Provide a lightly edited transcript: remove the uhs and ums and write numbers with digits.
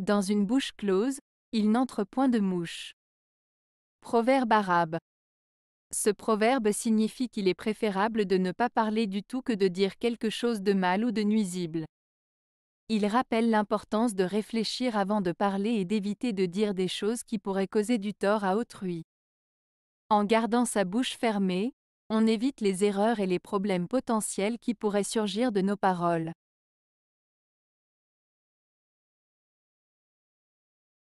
Dans une bouche close, il n'entre point de mouche. Proverbe arabe. Ce proverbe signifie qu'il est préférable de ne pas parler du tout que de dire quelque chose de mal ou de nuisible. Il rappelle l'importance de réfléchir avant de parler et d'éviter de dire des choses qui pourraient causer du tort à autrui. En gardant sa bouche fermée, on évite les erreurs et les problèmes potentiels qui pourraient surgir de nos paroles.